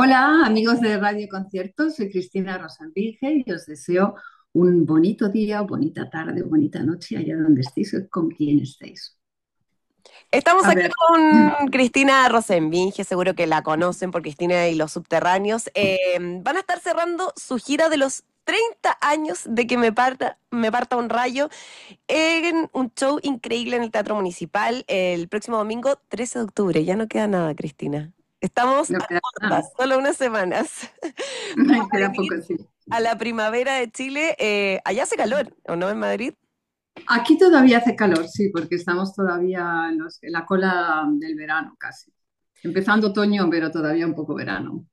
Hola amigos de Radio Concierto, soy Cristina Rosenvinge y os deseo un bonito día, bonita tarde, bonita noche, allá donde estéis o con quien estéis. Estamos aquí con Cristina Rosenvinge, seguro que la conocen por Cristina y los subterráneos. Van a estar cerrando su gira de los 30 años de Que me parta un rayo en un show increíble en el Teatro Municipal el próximo domingo 13 de octubre. Ya no queda nada, Cristina. Estamos no queda a cortas, solo unas semanas. No, queda poco, sí. A la primavera de Chile. Allá hace calor, ¿o no, en Madrid? Aquí todavía hace calor, sí, porque estamos todavía en la cola del verano casi. Empezando otoño, pero todavía un poco verano.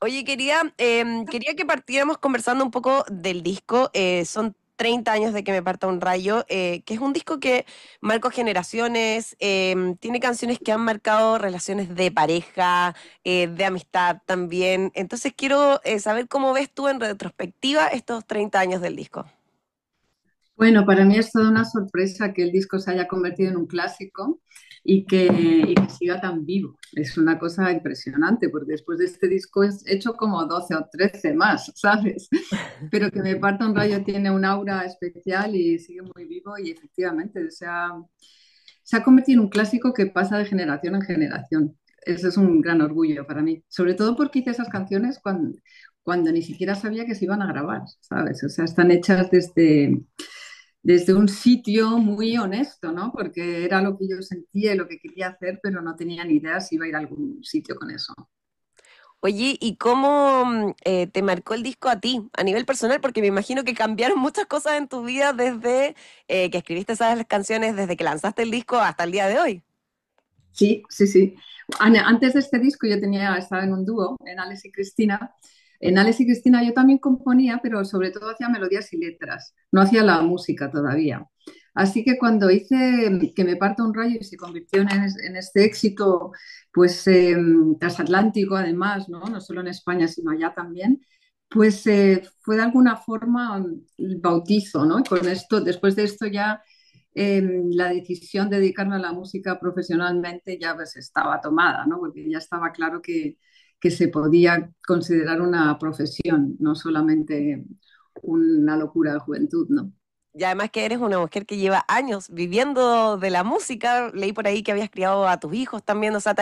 Oye, quería que partiéramos conversando un poco del disco. Son 30 años de Que me parta un rayo, que es un disco que marcó generaciones, tiene canciones que han marcado relaciones de pareja, de amistad también. Entonces quiero saber cómo ves tú en retrospectiva estos 30 años del disco. Bueno, para mí es toda una sorpresa que el disco se haya convertido en un clásico y que siga tan vivo. Es una cosa impresionante, porque después de este disco he hecho como 12 o 13 más, ¿sabes? Pero Que me parta un rayo tiene un aura especial y sigue muy vivo y efectivamente, o sea, se ha convertido en un clásico que pasa de generación en generación. Eso es un gran orgullo para mí, sobre todo porque hice esas canciones cuando ni siquiera sabía que se iban a grabar, ¿sabes? O sea, están hechas desde un sitio muy honesto, ¿no? Porque era lo que yo sentía y lo que quería hacer, pero no tenía ni idea si iba a ir a algún sitio con eso. Oye, ¿y cómo te marcó el disco a ti, a nivel personal? Porque me imagino que cambiaron muchas cosas en tu vida desde que escribiste esas canciones, desde que lanzaste el disco hasta el día de hoy. Sí, sí, sí. Antes de este disco yo estaba en un dúo, en Alex y Cristina. En Alex y Cristina yo también componía, pero sobre todo hacía melodías y letras, no hacía la música todavía. Así que cuando hice Que me parta un rayo y se convirtió en este éxito, pues transatlántico además, ¿no? No solo en España sino allá también, pues fue de alguna forma el bautizo, ¿no? Y con esto, después de esto ya la decisión de dedicarme a la música profesionalmente ya pues estaba tomada, ¿no? Porque ya estaba claro que se podía considerar una profesión, no solamente una locura de juventud, ¿no? Y además que eres una mujer que lleva años viviendo de la música, leí por ahí que habías criado a tus hijos también, o sea,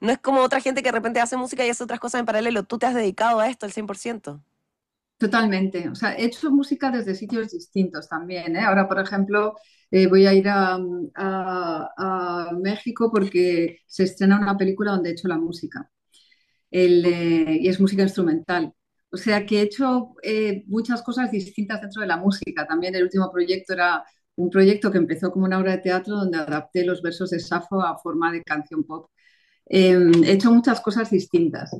no es como otra gente que de repente hace música y hace otras cosas en paralelo, tú te has dedicado a esto al 100%. Totalmente, o sea, he hecho música desde sitios distintos también, ¿eh? Ahora, por ejemplo, voy a ir a México porque se estrena una película donde he hecho la música. Y es música instrumental. O sea que he hecho muchas cosas distintas dentro de la música. También el último proyecto era un proyecto que empezó como una obra de teatro donde adapté los versos de Safo a forma de canción pop. He hecho muchas cosas distintas,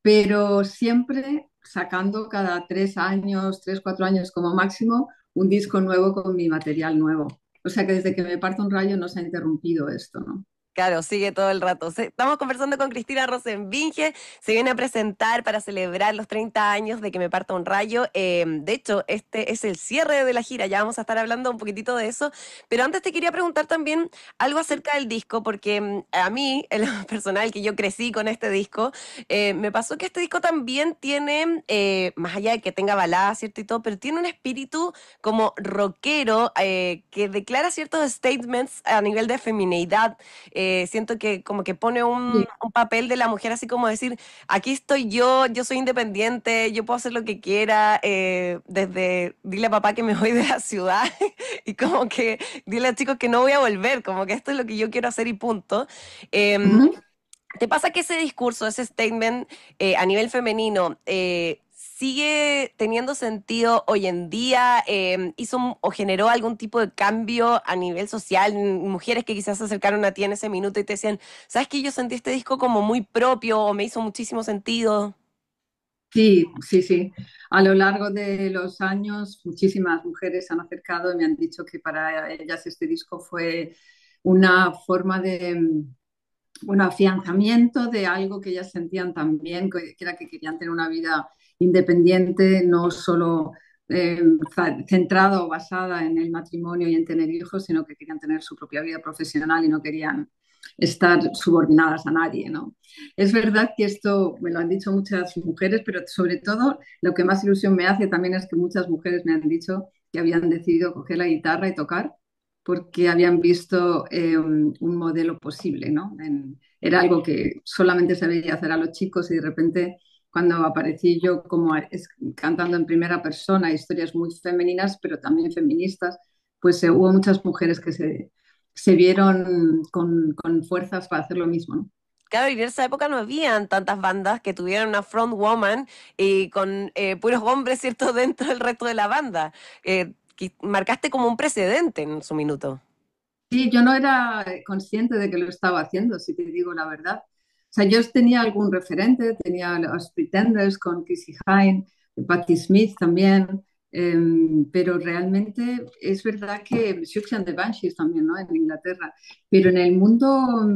pero siempre sacando cada 3 años, 3, 4 años como máximo, un disco nuevo con mi material nuevo. O sea que desde Que me parta un rayo no se ha interrumpido esto, ¿no? Claro, sigue todo el rato. Estamos conversando con Cristina Rosenvinge, se viene a presentar para celebrar los 30 años de Que me parta un rayo. De hecho, este es el cierre de la gira, ya vamos a estar hablando un poquitito de eso, pero antes te quería preguntar también algo acerca del disco, porque a mí, en lo personal, que yo crecí con este disco, me pasó que este disco también tiene, más allá de que tenga baladas, ¿cierto? Y todo, pero tiene un espíritu como rockero, que declara ciertos statements a nivel de femineidad. Siento que como que pone un papel de la mujer así como decir, aquí estoy yo, yo soy independiente, yo puedo hacer lo que quiera, desde dile a papá que me voy de la ciudad y como que dile a chicos que no voy a volver, como que esto es lo que yo quiero hacer y punto. ¿Te pasa que ese discurso, ese statement a nivel femenino sigue teniendo sentido hoy en día? ¿Hizo o generó algún tipo de cambio a nivel social? Mujeres que quizás se acercaron a ti en ese minuto y te decían, ¿sabes qué? Yo sentí este disco como muy propio o me hizo muchísimo sentido. Sí, sí, sí. A lo largo de los años muchísimas mujeres se han acercado y me han dicho que para ellas este disco fue una forma de... un afianzamiento de algo que ellas sentían también, que era que querían tener una vida independiente, no solo centrada o basada en el matrimonio y en tener hijos, sino que querían tener su propia vida profesional y no querían estar subordinadas a nadie, ¿no? Es verdad que esto me lo han dicho muchas mujeres, pero sobre todo lo que más ilusión me hace también es que muchas mujeres me han dicho que habían decidido coger la guitarra y tocar porque habían visto un modelo posible, ¿no? Era algo que solamente se veía hacer a los chicos y de repente cuando aparecí yo como cantando en primera persona, historias muy femeninas, pero también feministas, pues hubo muchas mujeres que se vieron con fuerzas para hacer lo mismo, ¿no? Claro, y en esa época no habían tantas bandas que tuvieran una front woman y con puros hombres, ¿cierto?, dentro del resto de la banda. Que marcaste como un precedente en su minuto. Sí, yo no era consciente de que lo estaba haciendo, si te digo la verdad. O sea, yo tenía algún referente, tenía los Pretenders con Chrissie Hynde, Patti Smith también, pero realmente es verdad que Siouxsie and the Banshees también, ¿no?, en Inglaterra. Pero en el mundo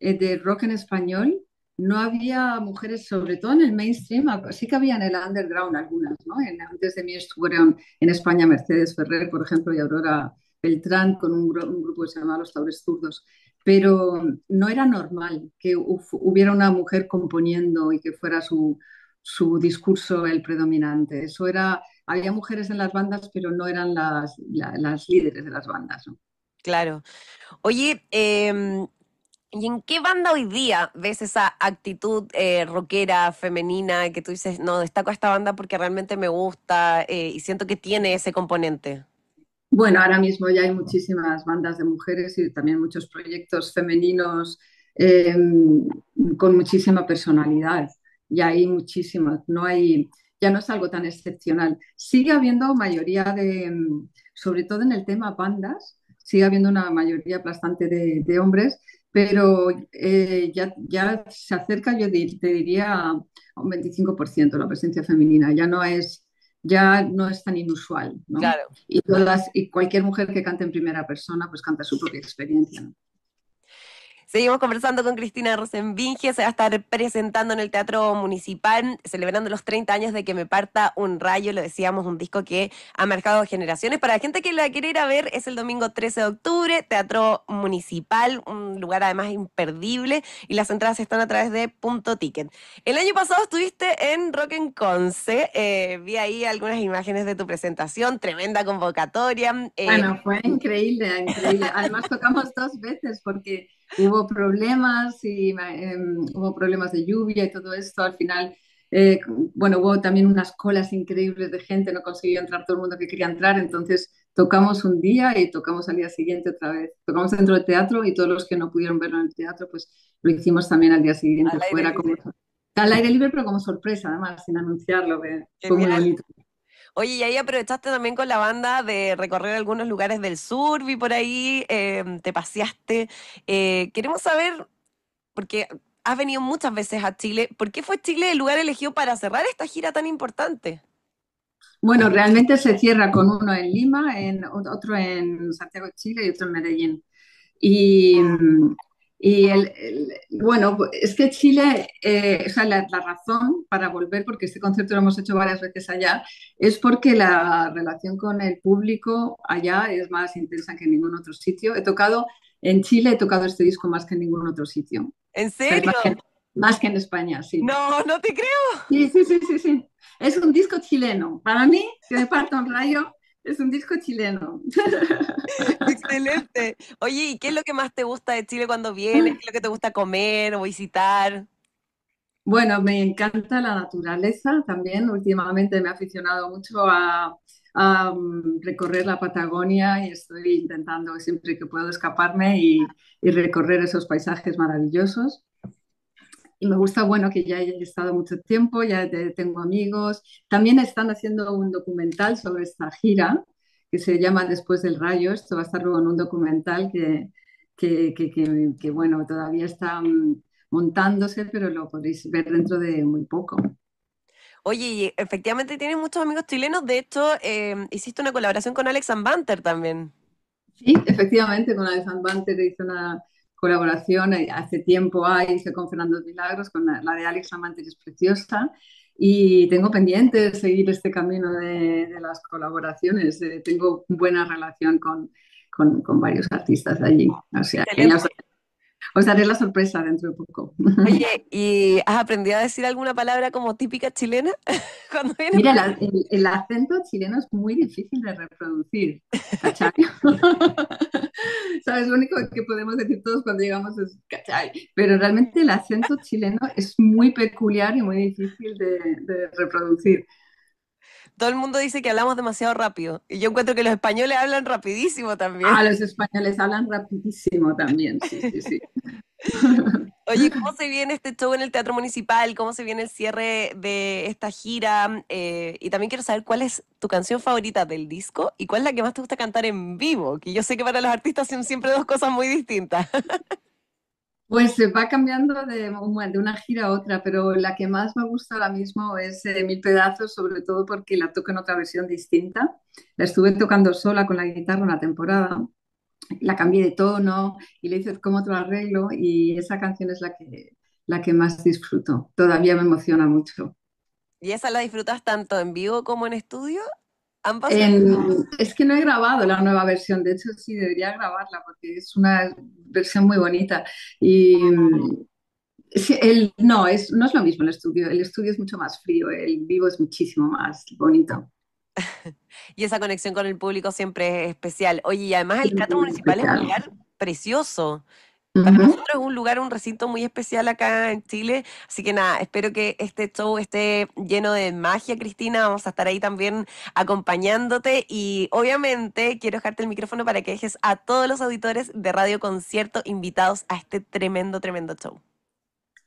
de rock en español no había mujeres, sobre todo en el mainstream, sí que había en el underground algunas, ¿no? Antes de mí estuvieron en España Mercedes Ferrer, por ejemplo, y Aurora Beltrán con un grupo que se llamaba Los Taures Zurdos, pero no era normal que hubiera una mujer componiendo y que fuera su discurso el predominante. Eso era, había mujeres en las bandas, pero no eran las líderes de las bandas, ¿no? Claro. Oye, ¿y en qué banda hoy día ves esa actitud rockera, femenina, que tú dices, no, destaco a esta banda porque realmente me gusta y siento que tiene ese componente? Bueno, ahora mismo ya hay muchísimas bandas de mujeres y también muchos proyectos femeninos con muchísima personalidad. Ya hay muchísimas, ya no es algo tan excepcional. Sigue habiendo mayoría de, sobre todo en el tema bandas, sigue habiendo una mayoría aplastante de hombres, pero ya se acerca, yo te diría, a un 25% la presencia femenina. Ya no es tan inusual, ¿no? Claro. Y cualquier mujer que cante en primera persona, pues canta su propia experiencia, ¿no? Seguimos conversando con Cristina Rosenvinge, se va a estar presentando en el Teatro Municipal, celebrando los 30 años de Que me parta un rayo, lo decíamos, un disco que ha marcado generaciones. Para la gente que la quiere ir a ver, es el domingo 13 de octubre, Teatro Municipal, un lugar además imperdible, y las entradas están a través de Punto Ticket. El año pasado estuviste en Rock 'n'Conce, vi ahí algunas imágenes de tu presentación, tremenda convocatoria. Bueno, fue increíble, increíble. Además tocamos dos veces porque hubo problemas y hubo problemas de lluvia y todo esto. Al final, bueno, hubo también unas colas increíbles de gente, no consiguió entrar todo el mundo que quería entrar, entonces tocamos un día y tocamos al día siguiente otra vez. Tocamos dentro del teatro y todos los que no pudieron verlo en el teatro, pues lo hicimos también al día siguiente fuera. Al aire libre, pero como sorpresa, además, sin anunciarlo. Fue muy bonito. Oye, y ahí aprovechaste también con la banda de recorrer algunos lugares del sur, vi por ahí, te paseaste. Queremos saber, porque has venido muchas veces a Chile, ¿por qué fue Chile el lugar elegido para cerrar esta gira tan importante? Bueno, realmente se cierra con uno en Lima, otro en Santiago de Chile y otro en Medellín. Bueno, es que Chile, o sea, la razón para volver, porque este concierto lo hemos hecho varias veces allá, es porque la relación con el público allá es más intensa que en ningún otro sitio. En Chile he tocado este disco más que en ningún otro sitio. ¿En serio? O sea, más que en España, sí. No, no te creo. Sí. Es un disco chileno. Para mí, Que me parta un rayo, es un disco chileno. Excelente. Oye, ¿y qué es lo que más te gusta de Chile cuando vienes? ¿Qué es lo que te gusta comer o visitar? Bueno, me encanta la naturaleza también. Últimamente me he aficionado mucho a recorrer la Patagonia y estoy intentando siempre que puedo escaparme y recorrer esos paisajes maravillosos. Y me gusta, bueno, que ya he estado mucho tiempo, ya tengo amigos. También están haciendo un documental sobre esta gira, que se llama Después del Rayo. Esto va a estar luego en un documental que bueno, todavía está montándose, pero lo podéis ver dentro de muy poco. Oye, efectivamente tienes muchos amigos chilenos. De hecho, hiciste una colaboración con Alex Sambanter también. Sí, efectivamente, con Alex Sambanter hice una colaboración hace tiempo, hice con Fernando Milagros, con la de Alex Sambanter, es preciosa, y tengo pendiente seguir este camino de las colaboraciones. Tengo buena relación con varios artistas de allí, o sea, Os daré la sorpresa dentro de poco. Oye, ¿y has aprendido a decir alguna palabra como típica chilena? Cuando viene mira, el acento chileno es muy difícil de reproducir, ¿cachai? ¿Sabes? Lo único que podemos decir todos cuando llegamos es ¿cachai? Pero realmente el acento chileno es muy peculiar y muy difícil de reproducir. Todo el mundo dice que hablamos demasiado rápido. Y yo encuentro que los españoles hablan rapidísimo también. Ah, los españoles hablan rapidísimo también, sí, sí, sí. Oye, ¿cómo se viene este show en el Teatro Municipal? ¿Cómo se viene el cierre de esta gira? Y también quiero saber cuál es tu canción favorita del disco y cuál es la que más te gusta cantar en vivo, que yo sé que para los artistas son siempre dos cosas muy distintas. Pues se va cambiando de una gira a otra, pero la que más me gusta ahora mismo es Mil Pedazos, sobre todo porque la toco en otra versión distinta. La estuve tocando sola con la guitarra una temporada, la cambié de tono y le hice como otro arreglo, y esa canción es la que más disfruto. Todavía me emociona mucho. ¿Y esa la disfrutas tanto en vivo como en estudio? Es que no he grabado la nueva versión, de hecho sí debería grabarla porque es una versión muy bonita y no es lo mismo el estudio es mucho más frío, el vivo es muchísimo más bonito. Y esa conexión con el público siempre es especial. Oye, y además el Teatro Municipal es un lugar precioso. Para nosotros es un lugar, un recinto muy especial acá en Chile, así que nada, espero que este show esté lleno de magia, Cristina, vamos a estar ahí también acompañándote y obviamente quiero dejarte el micrófono para que dejes a todos los auditores de Radio Concierto invitados a este tremendo, tremendo show.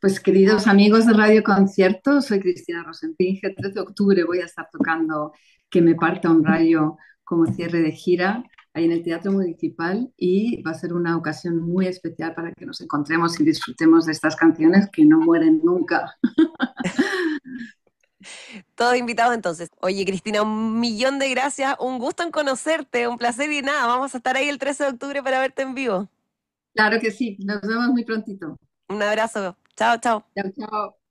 Pues queridos amigos de Radio Concierto, soy Cristina Rosenvinge, el 3 de octubre voy a estar tocando Que me parta un rayo como cierre de gira, ahí en el Teatro Municipal, y va a ser una ocasión muy especial para que nos encontremos y disfrutemos de estas canciones que no mueren nunca. Todos invitados entonces. Oye, Cristina, un millón de gracias, un gusto en conocerte, un placer y nada, vamos a estar ahí el 13 de octubre para verte en vivo. Claro que sí, nos vemos muy prontito. Un abrazo, chao, chao. Chao, chao.